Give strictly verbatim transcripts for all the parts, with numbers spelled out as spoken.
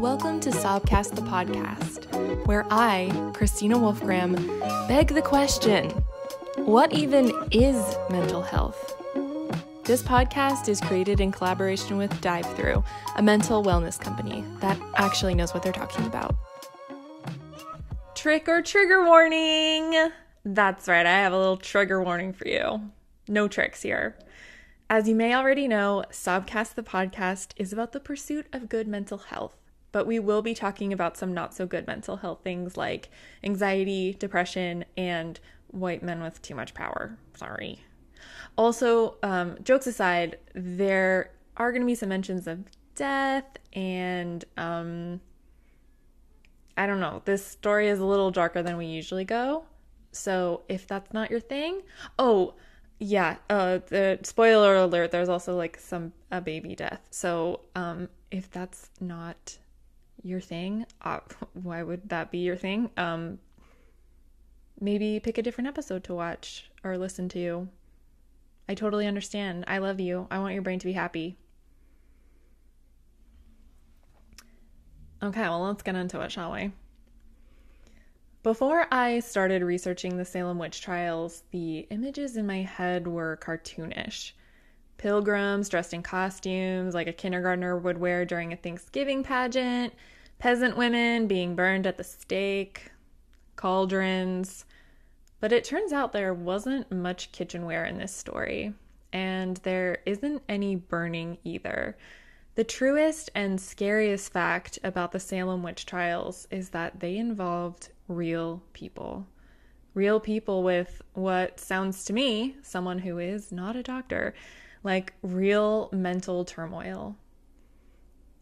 Welcome to Sobcast the Podcast, where I, Christina Wolfgram, beg the question, what even is mental health? This podcast is created in collaboration with Dive Thru, a mental wellness company that actually knows what they're talking about. Trick or trigger warning! That's right, I have a little trigger warning for you. No tricks here. As you may already know, Sobcast the Podcast is about the pursuit of good mental health, but we will be talking about some not-so-good mental health things like anxiety, depression, and white men with too much power. Sorry. Also, um, jokes aside, there are going to be some mentions of death and, um, I don't know, this story is a little darker than we usually go, so if that's not your thing, oh, yeah, uh, the spoiler alert, there's also like some, a baby death, so, um, if that's not your thing, uh, why would that be your thing? Um, maybe pick a different episode to watch or listen to. I totally understand. I love you. I want your brain to be happy. Okay, well, let's get into it, shall we? Before I started researching the Salem Witch Trials, the images in my head were cartoonish. Pilgrims dressed in costumes like a kindergartner would wear during a Thanksgiving pageant, peasant women being burned at the stake, cauldrons. But it turns out there wasn't much kitchenware in this story, and there isn't any burning either. The truest and scariest fact about the Salem Witch Trials is that they involved real people. Real people with what sounds to me, someone who is not a doctor, like real mental turmoil.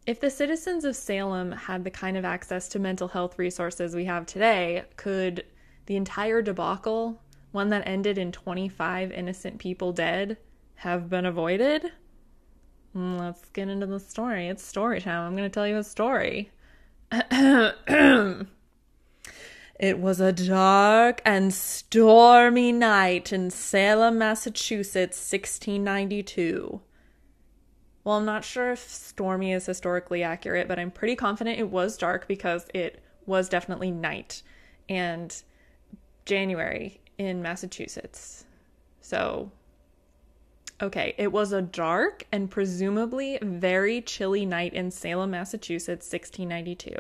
If the citizens of Salem had the kind of access to mental health resources we have today, could the entire debacle, one that ended in twenty-five innocent people dead, have been avoided? Let's get into the story. It's story time. I'm going to tell you a story. It was a dark and stormy night in Salem, Massachusetts, sixteen ninety-two. Well, I'm not sure if stormy is historically accurate, but I'm pretty confident it was dark because it was definitely night. And January in Massachusetts. So, okay, it was a dark and presumably very chilly night in Salem, Massachusetts, sixteen ninety-two.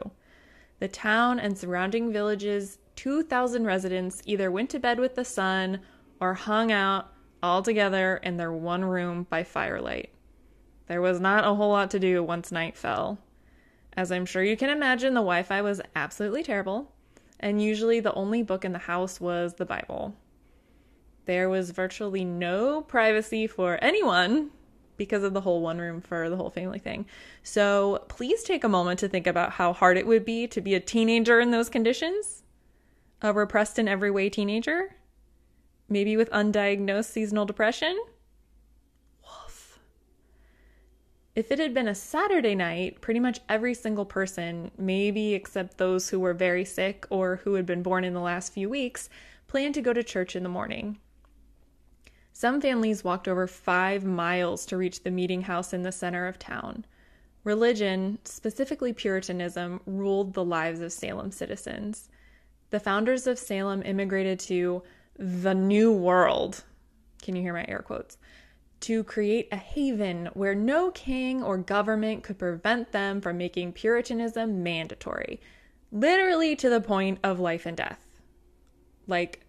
The town and surrounding villages, two thousand residents either went to bed with the sun or hung out all together in their one room by firelight. There was not a whole lot to do once night fell. As I'm sure you can imagine, the Wi-Fi was absolutely terrible. And usually the only book in the house was the Bible. There was virtually no privacy for anyone because of the whole one room for the whole family thing. So please take a moment to think about how hard it would be to be a teenager in those conditions. A repressed in every way teenager. Maybe with undiagnosed seasonal depression. Woof. If it had been a Saturday night, pretty much every single person, maybe except those who were very sick or who had been born in the last few weeks, planned to go to church in the morning. Some families walked over five miles to reach the meeting house in the center of town. Religion, specifically Puritanism, ruled the lives of Salem citizens. The founders of Salem immigrated to the New World. Can you hear my air quotes? To create a haven where no king or government could prevent them from making Puritanism mandatory, literally to the point of life and death. Like,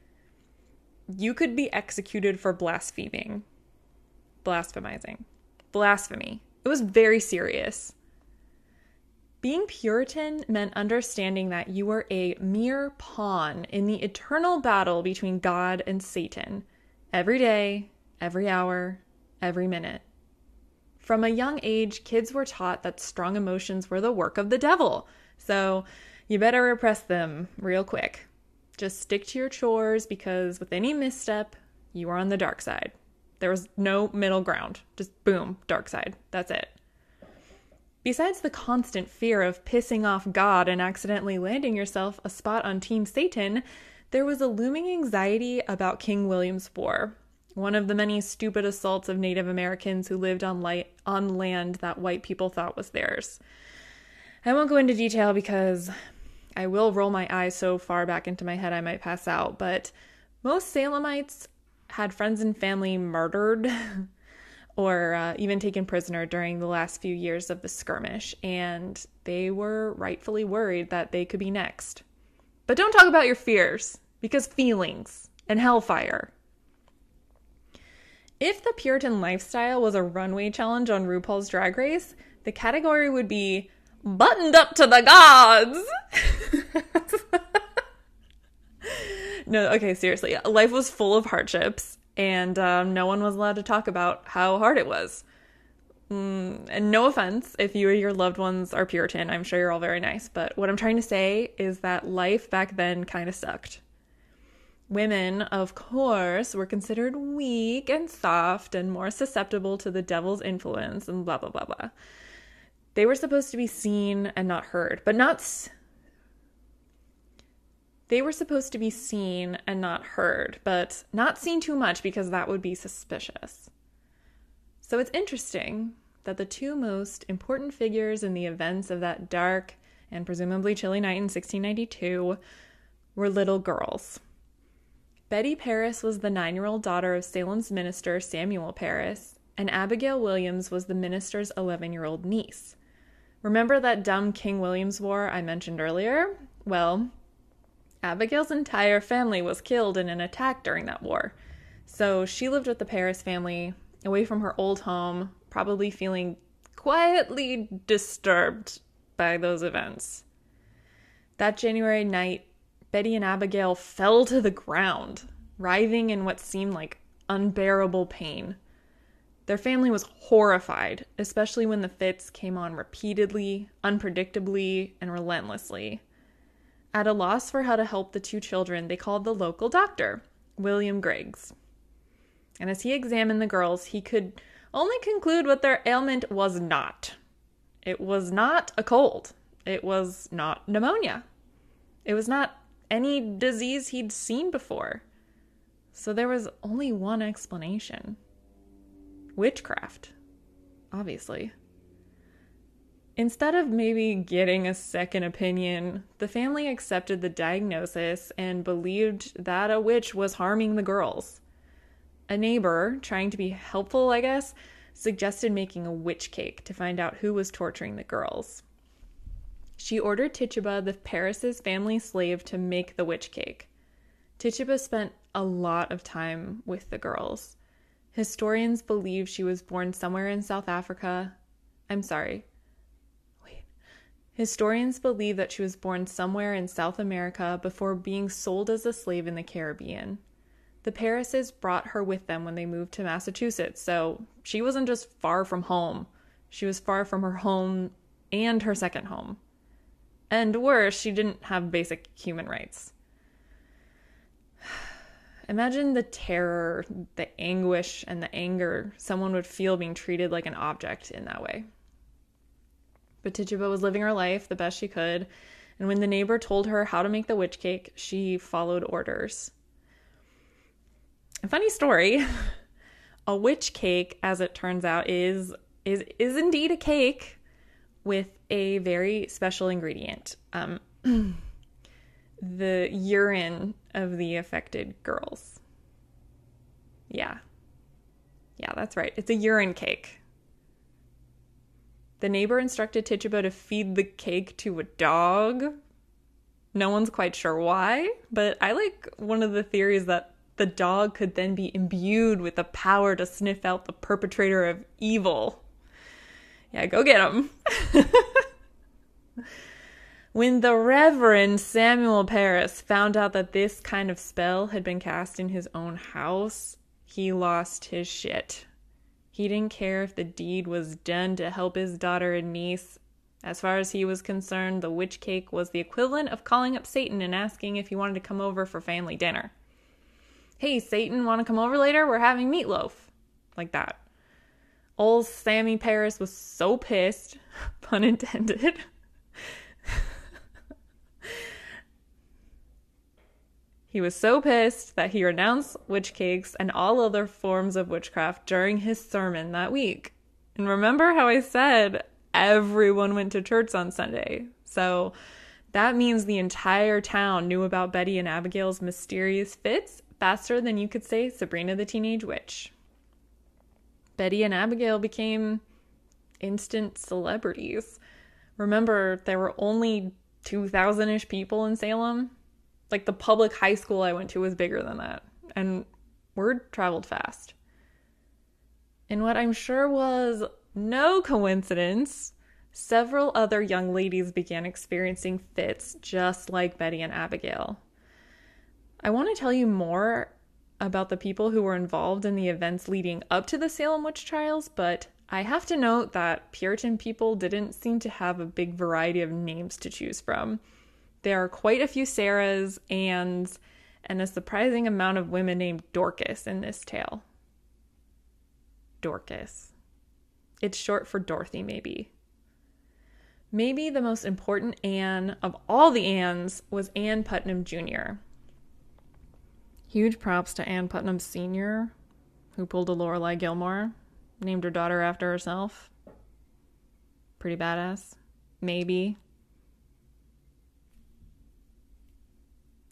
you could be executed for blaspheming, blasphemizing, blasphemy. It was very serious. Being Puritan meant understanding that you were a mere pawn in the eternal battle between God and Satan, every day, every hour, every minute. From a young age, kids were taught that strong emotions were the work of the devil, so you better repress them real quick. Just stick to your chores because with any misstep, you are on the dark side. There was no middle ground. Just boom, dark side. That's it. Besides the constant fear of pissing off God and accidentally landing yourself a spot on Team Satan, there was a looming anxiety about King William's War, one of the many stupid assaults of Native Americans who lived on light, on land that white people thought was theirs. I won't go into detail because I will roll my eyes so far back into my head I might pass out, but most Salemites had friends and family murdered or uh, even taken prisoner during the last few years of the skirmish, and they were rightfully worried that they could be next. But don't talk about your fears, because feelings and hellfire. If the Puritan lifestyle was a runway challenge on RuPaul's Drag Race, the category would be buttoned up to the gods. No, okay, seriously. Life was full of hardships, and um, no one was allowed to talk about how hard it was. Mm, and no offense if you or your loved ones are Puritan. I'm sure you're all very nice. But what I'm trying to say is that life back then kind of sucked. Women, of course, were considered weak and soft and more susceptible to the devil's influence and blah, blah, blah, blah. They were supposed to be seen and not heard, but not... S- they were supposed to be seen and not heard, but not seen too much because that would be suspicious. So it's interesting that the two most important figures in the events of that dark and presumably chilly night in sixteen ninety-two were little girls. Betty Parris was the nine-year-old daughter of Salem's minister, Samuel Parris, and Abigail Williams was the minister's eleven-year-old niece. Remember that dumb King William's War I mentioned earlier? Well, Abigail's entire family was killed in an attack during that war. So she lived with the Parris family, away from her old home, probably feeling quietly disturbed by those events. That January night, Betty and Abigail fell to the ground, writhing in what seemed like unbearable pain. Their family was horrified, especially when the fits came on repeatedly, unpredictably, and relentlessly. At a loss for how to help the two children, they called the local doctor, William Griggs. And as he examined the girls, he could only conclude what their ailment was not. It was not a cold. It was not pneumonia. It was not any disease he'd seen before. So there was only one explanation. Witchcraft, obviously. Instead of maybe getting a second opinion, the family accepted the diagnosis and believed that a witch was harming the girls. A neighbor, trying to be helpful, I guess, suggested making a witch cake to find out who was torturing the girls. She ordered Tituba, the Parris' family slave, to make the witch cake. Tituba spent a lot of time with the girls. Historians believe she was born somewhere in South Africa. I'm sorry. Wait. Historians believe that she was born somewhere in South America before being sold as a slave in the Caribbean. The Parris' brought her with them when they moved to Massachusetts, so she wasn't just far from home. She was far from her home and her second home. And worse, she didn't have basic human rights. Imagine the terror, the anguish, and the anger someone would feel being treated like an object in that way. But Tituba was living her life the best she could, and when the neighbor told her how to make the witch cake, she followed orders. A funny story, a witch cake, as it turns out, is is is indeed a cake with a very special ingredient, um, the urine of the affected girls. Yeah. Yeah, that's right. It's a urine cake. The neighbor instructed Tituba to feed the cake to a dog. No one's quite sure why, but I like one of the theories that the dog could then be imbued with the power to sniff out the perpetrator of evil. Yeah, go get him. When the Reverend Samuel Parris found out that this kind of spell had been cast in his own house, he lost his shit. He didn't care if the deed was done to help his daughter and niece. As far as he was concerned, the witch cake was the equivalent of calling up Satan and asking if he wanted to come over for family dinner. Hey, Satan, want to come over later? We're having meatloaf. Like that. Old Sammy Parris was so pissed, pun intended, he was so pissed that he renounced witch cakes and all other forms of witchcraft during his sermon that week. And remember how I said everyone went to church on Sunday. So that means the entire town knew about Betty and Abigail's mysterious fits faster than you could say Sabrina the Teenage Witch. Betty and Abigail became instant celebrities. Remember, there were only two thousand-ish people in Salem. Like, the public high school I went to was bigger than that, and word traveled fast. And what I'm sure was no coincidence, several other young ladies began experiencing fits just like Betty and Abigail. I want to tell you more about the people who were involved in the events leading up to the Salem witch trials, but I have to note that Puritan people didn't seem to have a big variety of names to choose from. There are quite a few Sarahs, Anns, and a surprising amount of women named Dorcas in this tale. Dorcas. It's short for Dorothy, maybe. Maybe the most important Ann of all the Anns was Ann Putnam Junior Huge props to Ann Putnam Senior, who pulled a Lorelai Gilmore, named her daughter after herself. Pretty badass. Maybe.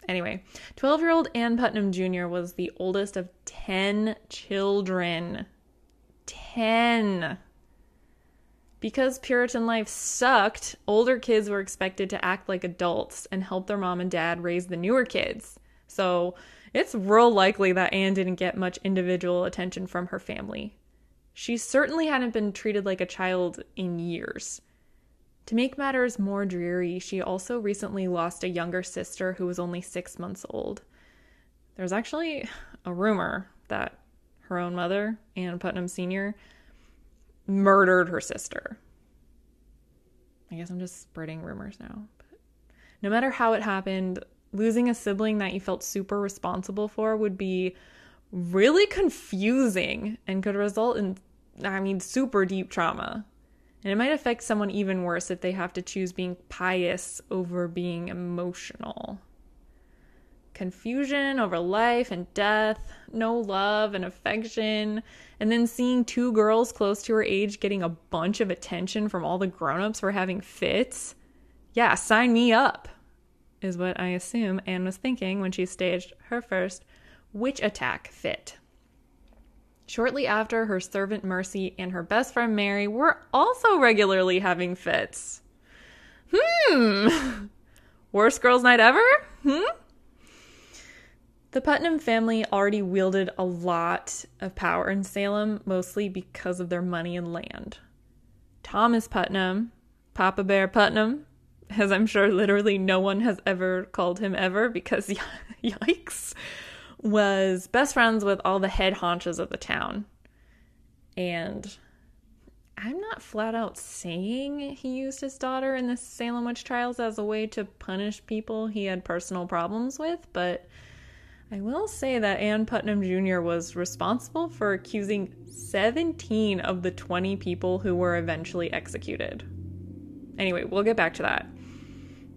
Anyway, twelve-year-old Ann Putnam Junior was the oldest of ten children. ten! Because Puritan life sucked, older kids were expected to act like adults and help their mom and dad raise the newer kids. So it's real likely that Ann didn't get much individual attention from her family. She certainly hadn't been treated like a child in years. To make matters more dreary, she also recently lost a younger sister who was only six months old. There's actually a rumor that her own mother, Ann Putnam Senior, murdered her sister. I guess I'm just spreading rumors now. But no matter how it happened, losing a sibling that you felt super responsible for would be really confusing and could result in, I mean, super deep trauma. And it might affect someone even worse if they have to choose being pious over being emotional. Confusion over life and death, no love and affection, and then seeing two girls close to her age getting a bunch of attention from all the grown-ups for having fits. Yeah, sign me up, is what I assume Anne was thinking when she staged her first witch attack fit. Shortly after, her servant Mercy and her best friend Mary were also regularly having fits. Hmm. Worst girls' night ever? Hmm? The Putnam family already wielded a lot of power in Salem, mostly because of their money and land. Thomas Putnam, Papa Bear Putnam, as I'm sure literally no one has ever called him ever because y- yikes, was best friends with all the head honchos of the town. And I'm not flat out saying he used his daughter in the Salem witch trials as a way to punish people he had personal problems with, but I will say that Ann Putnam Junior was responsible for accusing seventeen of the twenty people who were eventually executed. Anyway, we'll get back to that.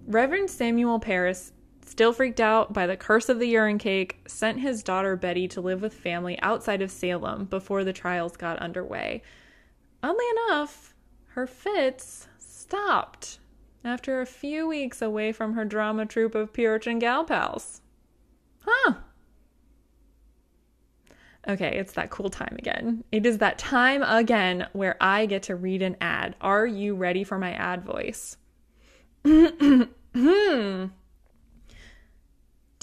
Reverend Samuel Parris, still freaked out by the curse of the urine cake, sent his daughter Betty to live with family outside of Salem before the trials got underway. Oddly enough, her fits stopped after a few weeks away from her drama troupe of Puritan gal pals. Huh. Okay, it's that cool time again. It is that time again where I get to read an ad. Are you ready for my ad voice? Do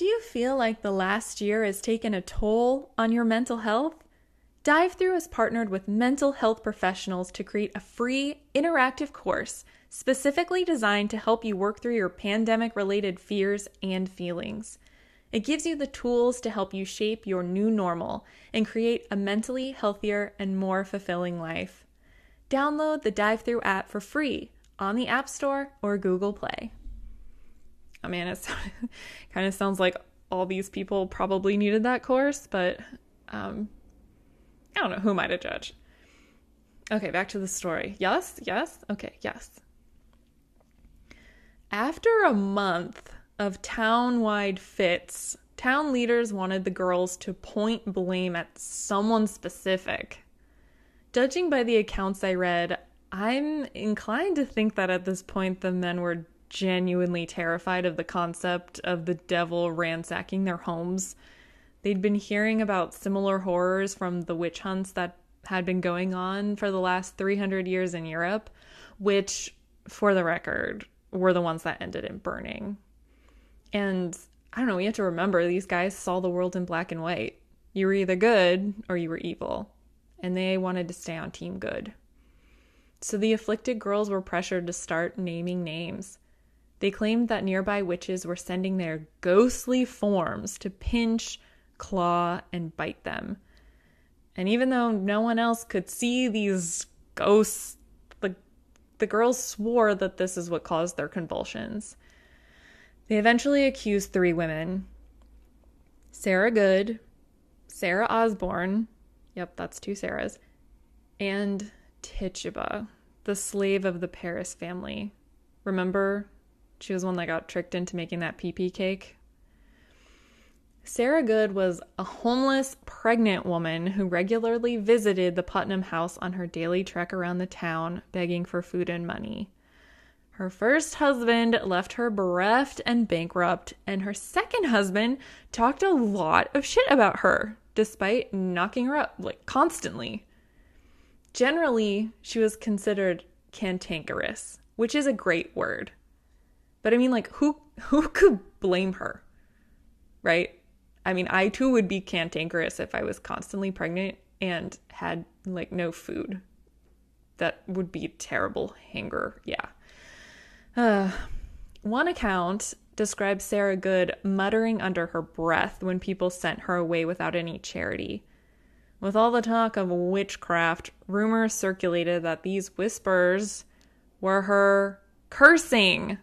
you feel like the last year has taken a toll on your mental health? Dive Thru has partnered with mental health professionals to create a free, interactive course specifically designed to help you work through your pandemic-related fears and feelings. It gives you the tools to help you shape your new normal and create a mentally healthier and more fulfilling life. Download the Dive Thru app for free on the App Store or Google Play. Oh man, it kind of sounds like all these people probably needed that course, but um, I don't know, who am I to judge? Okay, back to the story. Yes, yes, okay, yes. After a month of town-wide fits, town leaders wanted the girls to point blame at someone specific. Judging by the accounts I read, I'm inclined to think that at this point the men were genuinely terrified of the concept of the devil ransacking their homes. They'd been hearing about similar horrors from the witch hunts that had been going on for the last three hundred years in Europe, which, for the record, were the ones that ended in burning. And, I don't know, we have to remember, these guys saw the world in black and white. You were either good or you were evil, and they wanted to stay on team good. So the afflicted girls were pressured to start naming names. They claimed that nearby witches were sending their ghostly forms to pinch, claw, and bite them. And even though no one else could see these ghosts, the, the girls swore that this is what caused their convulsions. They eventually accused three women: Sarah Good, Sarah Osborne, yep, that's two Sarahs, and Tituba, the slave of the Parris family. Remember, she was one that got tricked into making that pee-pee cake. Sarah Good was a homeless, pregnant woman who regularly visited the Putnam house on her daily trek around the town, begging for food and money. Her first husband left her bereft and bankrupt, and her second husband talked a lot of shit about her, despite knocking her up, like, constantly. Generally, she was considered cantankerous, which is a great word. But I mean, like, who who could blame her, right? I mean, I too would be cantankerous if I was constantly pregnant and had, like, no food. That would be a terrible hanger, yeah. Uh, one account describes Sarah Good muttering under her breath when people sent her away without any charity. With all the talk of witchcraft, rumors circulated that these whispers were her cursing.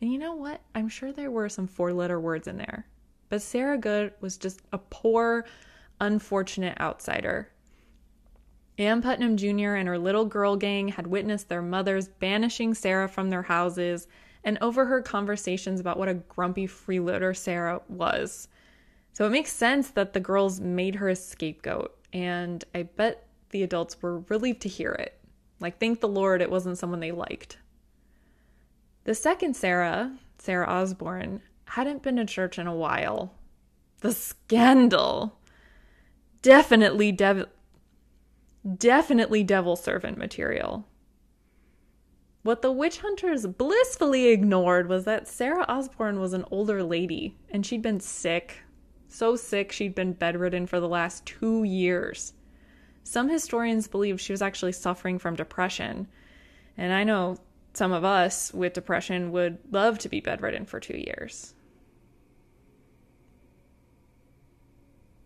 And you know what? I'm sure there were some four-letter words in there. But Sarah Good was just a poor, unfortunate outsider. Ann Putnam Junior and her little girl gang had witnessed their mothers banishing Sarah from their houses and overheard conversations about what a grumpy freeloader Sarah was. So it makes sense that the girls made her a scapegoat, and I bet the adults were relieved to hear it. Like, thank the Lord it wasn't someone they liked. The second Sarah, Sarah Osborne, hadn't been to church in a while. The scandal. Definitely dev- definitely devil servant material. What the witch hunters blissfully ignored was that Sarah Osborne was an older lady, and she'd been sick. So sick she'd been bedridden for the last two years. Some historians believe she was actually suffering from depression, and I know some of us with depression would love to be bedridden for two years.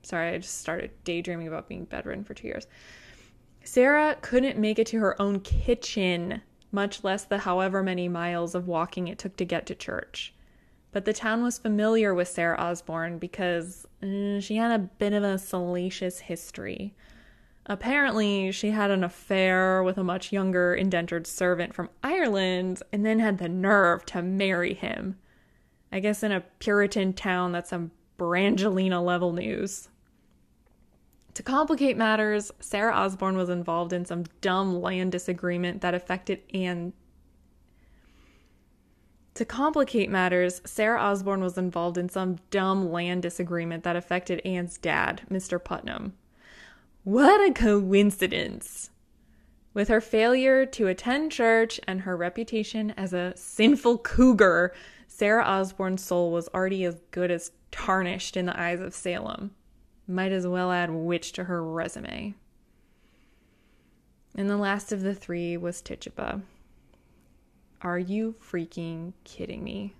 Sorry, I just started daydreaming about being bedridden for two years. Sarah couldn't make it to her own kitchen, much less the however many miles of walking it took to get to church. But the town was familiar with Sarah Osborne because uh, she had a bit of a salacious history. Apparently, she had an affair with a much younger indentured servant from Ireland and then had the nerve to marry him. I guess in a Puritan town, that's some Brangelina-level news. To complicate matters, Sarah Osborne was involved in some dumb land disagreement that affected Anne. To complicate matters, Sarah Osborne was involved in some dumb land disagreement that affected Anne's dad, Mister Putnam. What a coincidence! With her failure to attend church and her reputation as a sinful cougar, Sarah Osborne's soul was already as good as tarnished in the eyes of Salem. Might as well add witch to her resume. And the last of the three was Tituba. Are you freaking kidding me?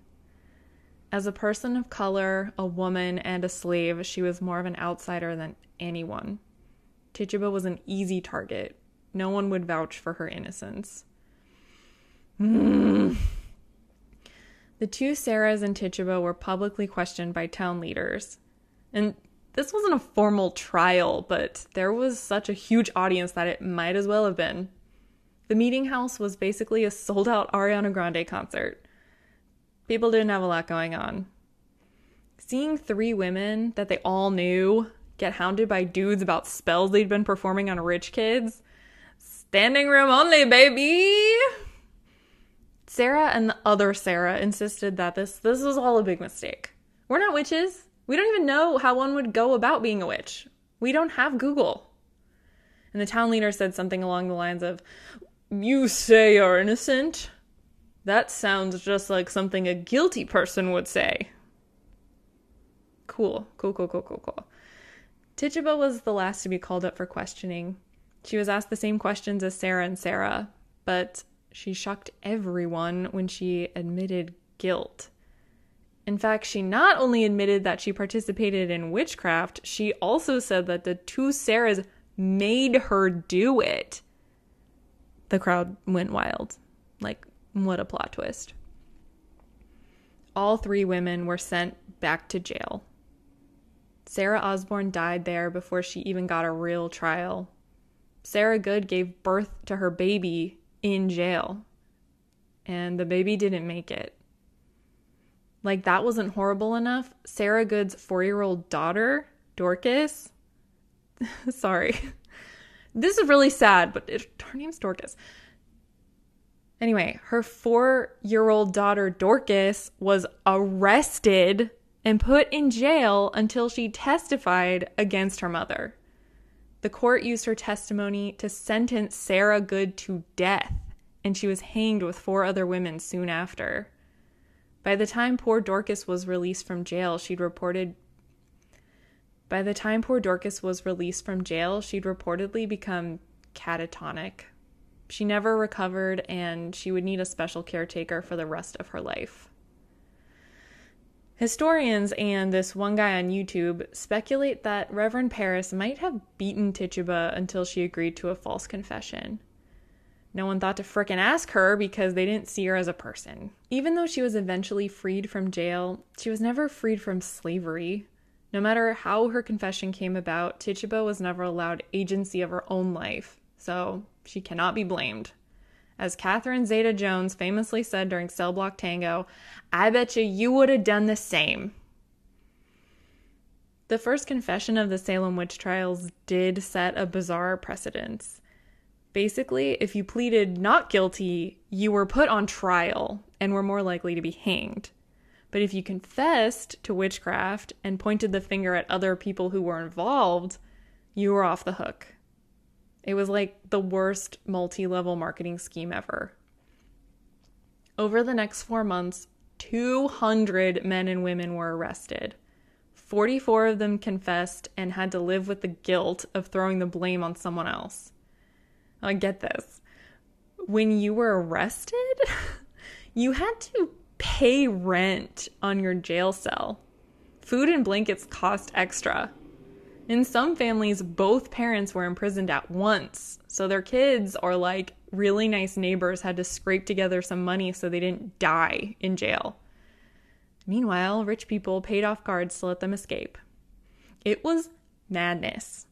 As a person of color, a woman, and a slave, she was more of an outsider than anyone. Tituba was an easy target. No one would vouch for her innocence. Mm. The two Sarahs and Tituba were publicly questioned by town leaders. And this wasn't a formal trial, but there was such a huge audience that it might as well have been. The meeting house was basically a sold-out Ariana Grande concert. People didn't have a lot going on. Seeing three women that they all knew get hounded by dudes about spells they'd been performing on rich kids, Standing room only, baby! Sarah and the other Sarah insisted that this this was all a big mistake. We're not witches. We don't even know how one would go about being a witch. We don't have Google. And the town leader said something along the lines of, "You say you're innocent? That sounds just like something a guilty person would say." Cool, cool, cool, cool, cool, cool. Tituba was the last to be called up for questioning. She was asked the same questions as Sarah and Sarah, but she shocked everyone when she admitted guilt. In fact, she not only admitted that she participated in witchcraft, she also said that the two Sarahs made her do it. The crowd went wild. Like, what a plot twist. All three women were sent back to jail. Sarah Osborne died there before she even got a real trial. Sarah Good gave birth to her baby in jail, and the baby didn't make it. Like, that wasn't horrible enough. Sarah Good's four-year-old daughter, Dorcas. Sorry. This is really sad, but it, her name's Dorcas. Anyway, her four-year-old daughter, Dorcas, was arrested and put in jail until she testified against her mother. The court used her testimony to sentence Sarah Good to death, and she was hanged with four other women soon after. By the time poor Dorcas was released from jail, she'd reported By the time poor Dorcas was released from jail, she'd reportedly become catatonic. She never recovered, and she would need a special caretaker for the rest of her life. Historians and this one guy on YouTube speculate that Reverend Parris might have beaten Tituba until she agreed to a false confession. No one thought to frickin' ask her because they didn't see her as a person. Even though she was eventually freed from jail, she was never freed from slavery. No matter how her confession came about, Tituba was never allowed agency of her own life, so she cannot be blamed. As Catherine Zeta-Jones famously said during Cell Block Tango, "I betcha you would have done the same." The first confession of the Salem Witch Trials did set a bizarre precedent. Basically, if you pleaded not guilty, you were put on trial and were more likely to be hanged. But if you confessed to witchcraft and pointed the finger at other people who were involved, you were off the hook. It was like the worst multi-level marketing scheme ever. Over the next four months, two hundred men and women were arrested. forty-four of them confessed and had to live with the guilt of throwing the blame on someone else. I get this. When you were arrested, you had to pay rent on your jail cell. Food and blankets cost extra. In some families, both parents were imprisoned at once, so their kids or like really nice neighbors had to scrape together some money so they didn't die in jail. Meanwhile, rich people paid off guards to let them escape. It was madness.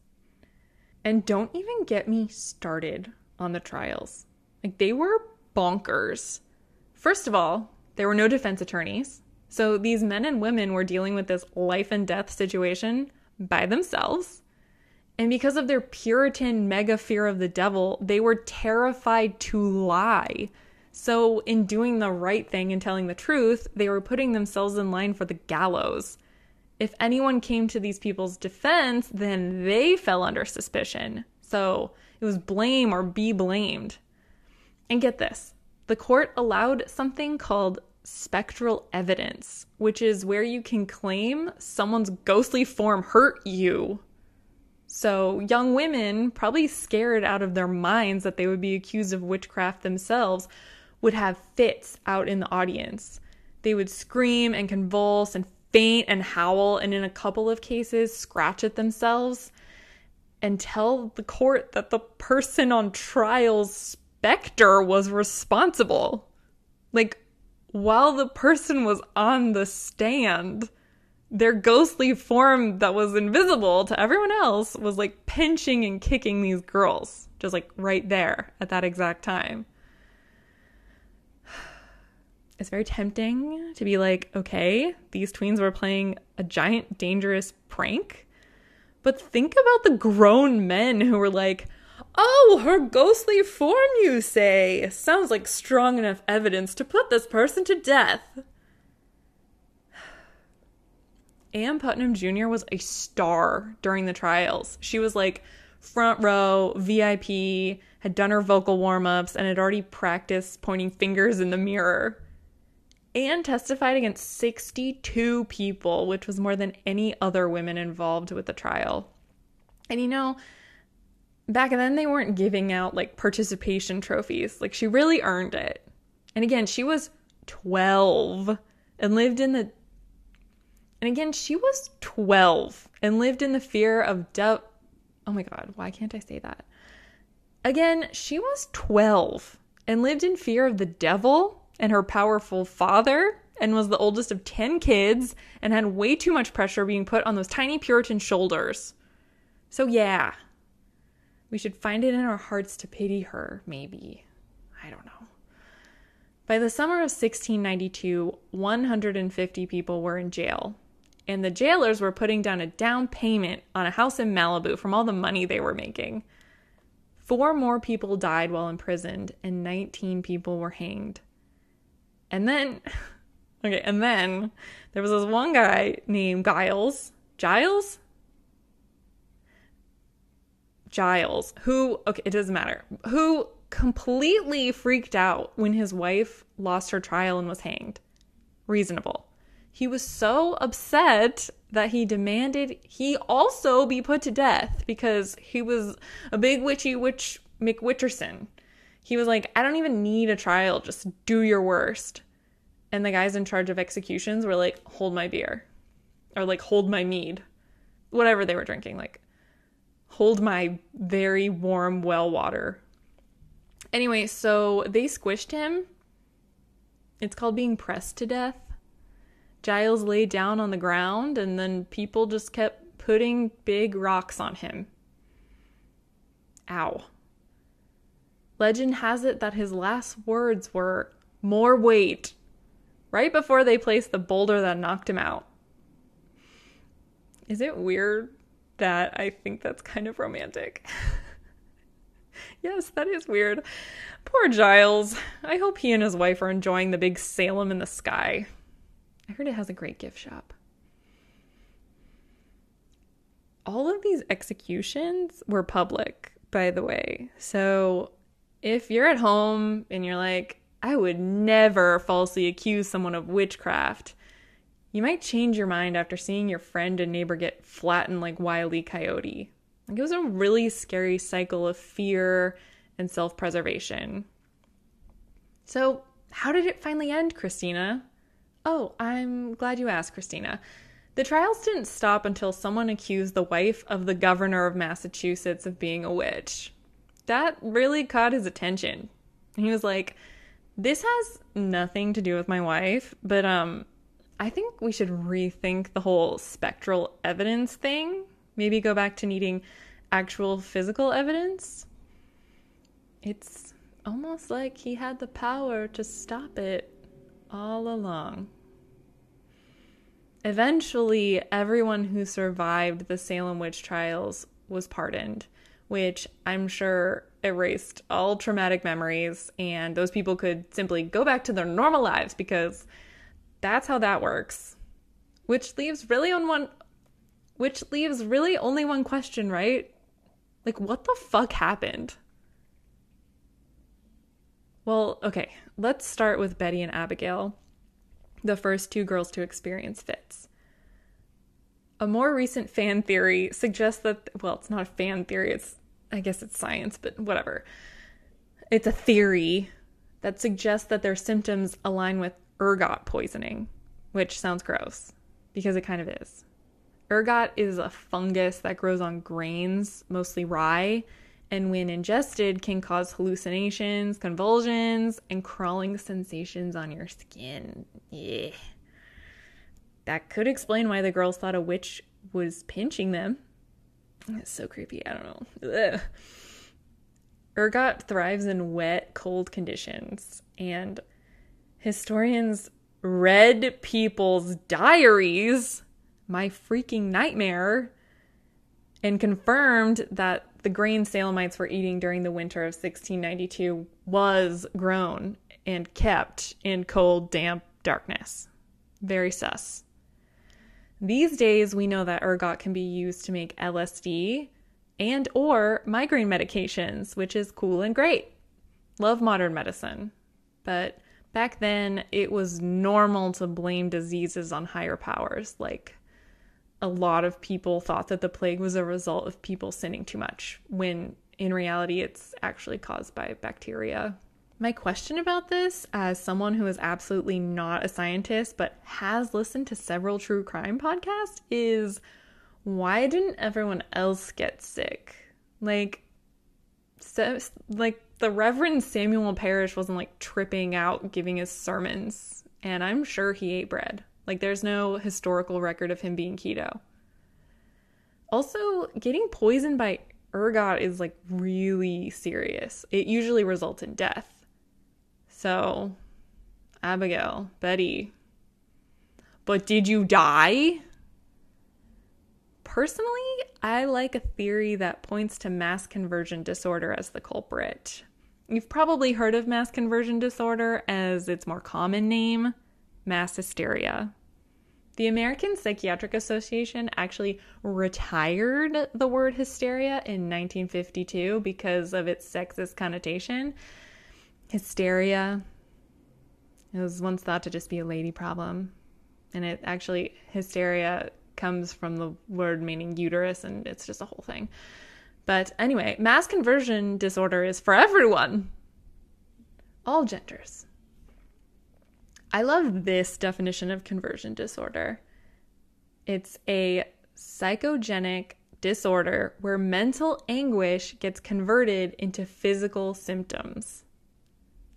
And don't even get me started on the trials. Like, they were bonkers. First of all, there were no defense attorneys. So these men and women were dealing with this life and death situation by themselves. And because of their Puritan mega fear of the devil, they were terrified to lie. So in doing the right thing and telling the truth, they were putting themselves in line for the gallows. If anyone came to these people's defense, then they fell under suspicion. So it was blame or be blamed. And get this, the court allowed something called spectral evidence, which is where you can claim someone's ghostly form hurt you. So young women, probably scared out of their minds that they would be accused of witchcraft themselves, would have fits out in the audience. They would scream and convulse and faint and howl, and in a couple of cases, scratch at themselves and tell the court that the person on trial's specter was responsible. Like, while the person was on the stand, their ghostly form that was invisible to everyone else was like pinching and kicking these girls, just like right there at that exact time. It's very tempting to be like, okay, these tweens were playing a giant, dangerous prank. But think about the grown men who were like, Oh, her ghostly form, you say? Sounds like strong enough evidence to put this person to death. Ann Putnam Junior was a star during the trials. She was like front row, V I P, had done her vocal warm-ups, and had already practiced pointing fingers in the mirror. Ann testified against sixty-two people, which was more than any other women involved with the trial. And you know, back then they weren't giving out like participation trophies. Like, she really earned it. And again, she was twelve and lived in the And again, she was twelve and lived in the fear of death. Oh my God, why can't I say that? Again, she was twelve and lived in fear of the devil and her powerful father, and was the oldest of ten kids, and had way too much pressure being put on those tiny Puritan shoulders. So yeah, we should find it in our hearts to pity her, maybe. I don't know. By the summer of sixteen ninety-two, one hundred fifty people were in jail, and the jailers were putting down a down payment on a house in Malibu from all the money they were making. Four more people died while imprisoned, and nineteen people were hanged. And then, okay, and then there was this one guy named Giles, Giles? Giles, who, okay, it doesn't matter, who completely freaked out when his wife lost her trial and was hanged. Reasonable. He was so upset that he demanded he also be put to death because he was a big witchy witch McWitcherson. He was like, I don't even need a trial. Just do your worst. And the guys in charge of executions were like, hold my beer. Or like, hold my mead. Whatever they were drinking. Like, hold my very warm well water. Anyway, so they squished him. It's called being pressed to death. Giles lay down on the ground, and then people just kept putting big rocks on him. Ow. Legend has it that his last words were, more weight, right before they placed the boulder that knocked him out. Is it weird that I think that's kind of romantic? Yes, that is weird. Poor Giles. I hope he and his wife are enjoying the big Salem in the sky. I heard it has a great gift shop. All of these executions were public, by the way, so if you're at home and you're like, I would never falsely accuse someone of witchcraft, you might change your mind after seeing your friend and neighbor get flattened like Wile E. Coyote. Like, it was a really scary cycle of fear and self-preservation. So how did it finally end, Christina? Oh, I'm glad you asked, Christina. The trials didn't stop until someone accused the wife of the governor of Massachusetts of being a witch. That really caught his attention. And he was like, this has nothing to do with my wife, but um, I think we should rethink the whole spectral evidence thing. Maybe go back to needing actual physical evidence. It's almost like he had the power to stop it all along. Eventually, everyone who survived the Salem witch trials was pardoned, which I'm sure erased all traumatic memories, and those people could simply go back to their normal lives because that's how that works. Which leaves really on one, which leaves really only one question, right? Like, what the fuck happened? Well, okay, let's start with Betty and Abigail, the first two girls to experience fits. A more recent fan theory suggests that, well, it's not a fan theory, it's, I guess it's science, but whatever. It's a theory that suggests that their symptoms align with ergot poisoning, which sounds gross, because it kind of is. Ergot is a fungus that grows on grains, mostly rye, and when ingested can cause hallucinations, convulsions, and crawling sensations on your skin. Yeah. That could explain why the girls thought a witch was pinching them. It's so creepy. I don't know. Ugh. Ergot thrives in wet, cold conditions, and historians read people's diaries, my freaking nightmare, and confirmed that the grain Salemites were eating during the winter of sixteen ninety-two was grown and kept in cold, damp darkness. Very sus. These days, we know that ergot can be used to make L S D and or migraine medications, which is cool and great. Love modern medicine. But back then, it was normal to blame diseases on higher powers. Like, a lot of people thought that the plague was a result of people sinning too much, when in reality, it's actually caused by bacteria. My question about this, as someone who is absolutely not a scientist but has listened to several true crime podcasts, is why didn't everyone else get sick? Like, so, like the Reverend Samuel Parris wasn't like tripping out giving his sermons, and I'm sure he ate bread. Like, there's no historical record of him being keto. Also, getting poisoned by ergot is like really serious. It usually results in death. So, Abigail, Betty, but did you die? Personally, I like a theory that points to mass conversion disorder as the culprit. You've probably heard of mass conversion disorder as its more common name, mass hysteria. The American Psychiatric Association actually retired the word hysteria in nineteen fifty-two because of its sexist connotation. Hysteria, it was once thought to just be a lady problem, and it actually, hysteria comes from the word meaning uterus, and it's just a whole thing. But anyway, mass conversion disorder is for everyone, all genders. I love this definition of conversion disorder. It's a psychogenic disorder where mental anguish gets converted into physical symptoms.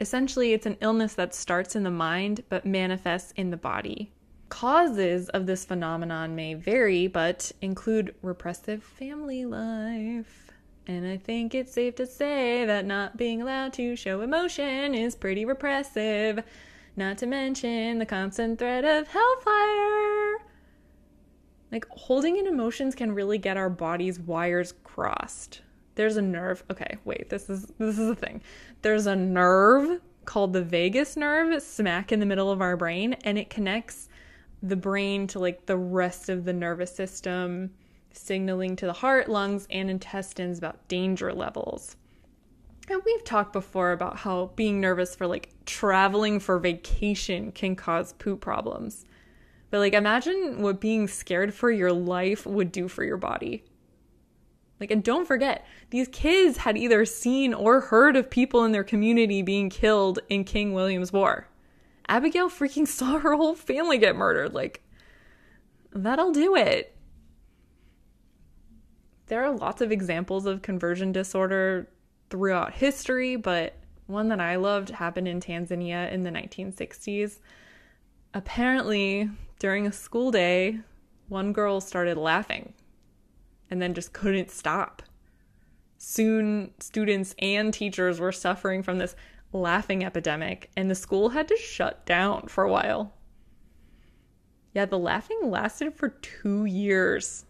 Essentially, it's an illness that starts in the mind but manifests in the body. Causes of this phenomenon may vary, but include repressive family life. And I think it's safe to say that not being allowed to show emotion is pretty repressive, not to mention the constant threat of hellfire. Like, holding in emotions can really get our body's wires crossed. There's a nerve. Okay, wait, this is this is a thing. There's a nerve called the vagus nerve, smack in the middle of our brain, and it connects the brain to like the rest of the nervous system, signaling to the heart, lungs, and intestines about danger levels. And we've talked before about how being nervous for like traveling for vacation can cause poop problems. But like, imagine what being scared for your life would do for your body. Like, and don't forget, these kids had either seen or heard of people in their community being killed in King William's War. Abigail freaking saw her whole family get murdered. Like, that'll do it. There are lots of examples of conversion disorder throughout history, but one that I loved happened in Tanzania in the nineteen sixties. Apparently, during a school day, one girl started laughing and then just couldn't stop. Soon, students and teachers were suffering from this laughing epidemic, and the school had to shut down for a while. Yeah, the laughing lasted for two years.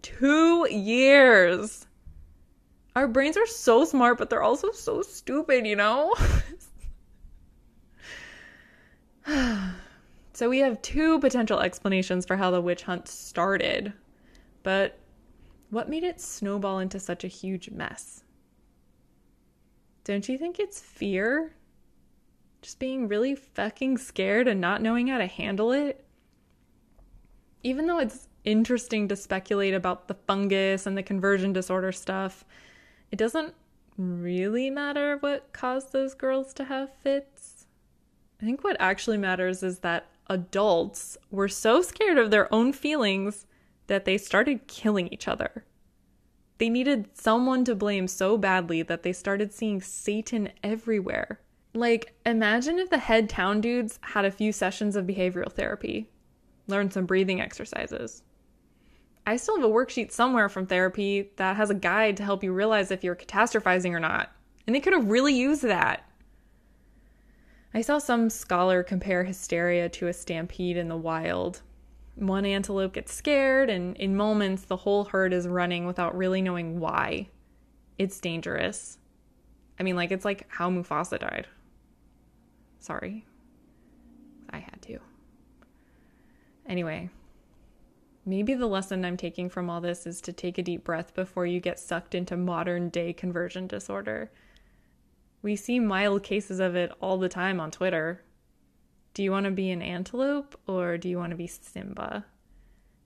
Two years! Our brains are so smart, but they're also so stupid, you know? So we have two potential explanations for how the witch hunt started, but what made it snowball into such a huge mess? Don't you think it's fear? Just being really fucking scared and not knowing how to handle it? Even though it's interesting to speculate about the fungus and the conversion disorder stuff, it doesn't really matter what caused those girls to have fits. I think what actually matters is that adults were so scared of their own feelings that they started killing each other. They needed someone to blame so badly that they started seeing Satan everywhere. Like, imagine if the head town dudes had a few sessions of behavioral therapy, learned some breathing exercises. I still have a worksheet somewhere from therapy that has a guide to help you realize if you're catastrophizing or not, and they could have really used that. I saw some scholar compare hysteria to a stampede in the wild. One antelope gets scared, and in moments, the whole herd is running without really knowing why. It's dangerous. I mean, like, it's like how Mufasa died. Sorry. I had to. Anyway, maybe the lesson I'm taking from all this is to take a deep breath before you get sucked into modern day conversion disorder. We see mild cases of it all the time on Twitter. Do you want to be an antelope or do you want to be Simba?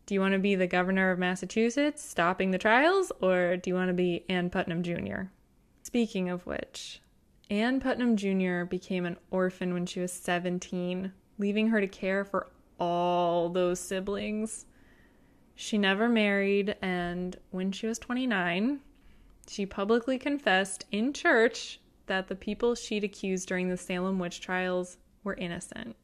Do you want to be the governor of Massachusetts stopping the trials, or do you want to be Ann Putnam Junior? Speaking of which, Ann Putnam Junior became an orphan when she was seventeen, leaving her to care for all those siblings. She never married, and when she was twenty-nine, she publicly confessed in church that the people she'd accused during the Salem Witch Trials were innocent.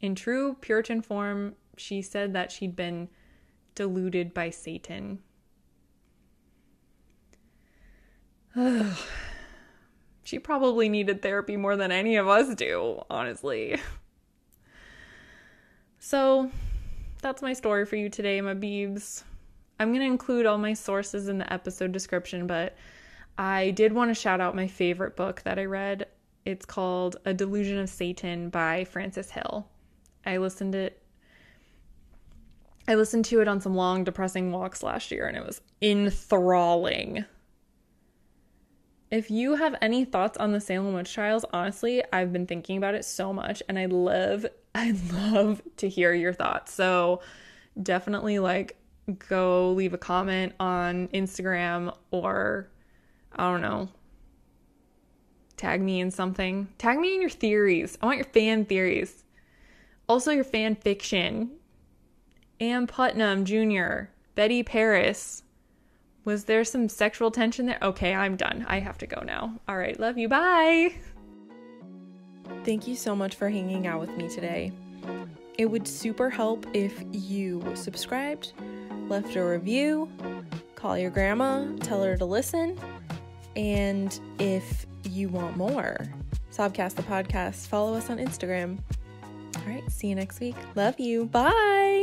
In true Puritan form, she said that she'd been deluded by Satan. She probably needed therapy more than any of us do, honestly. So, that's my story for you today, my beebs. I'm going to include all my sources in the episode description, but I did want to shout out my favorite book that I read. It's called A Delusion of Satan by Frances Hill. I listened it I listened to it on some long, depressing walks last year, and it was enthralling. If you have any thoughts on the Salem Witch Trials, honestly, I've been thinking about it so much, and I love, I love to hear your thoughts. So definitely, like, go leave a comment on Instagram, or, I don't know, tag me in something. Tag me in your theories. I want your fan theories. Also your fan fiction. Ann Putnam Junior, Betty Parris. Was there some sexual tension there? Okay, I'm done. I have to go now. All right, love you. Bye. Thank you so much for hanging out with me today. It would super help if you subscribed, left a review, call your grandma, tell her to listen, and if you want more, Sobcast the Podcast, follow us on Instagram. All right, see you next week. Love you. Bye.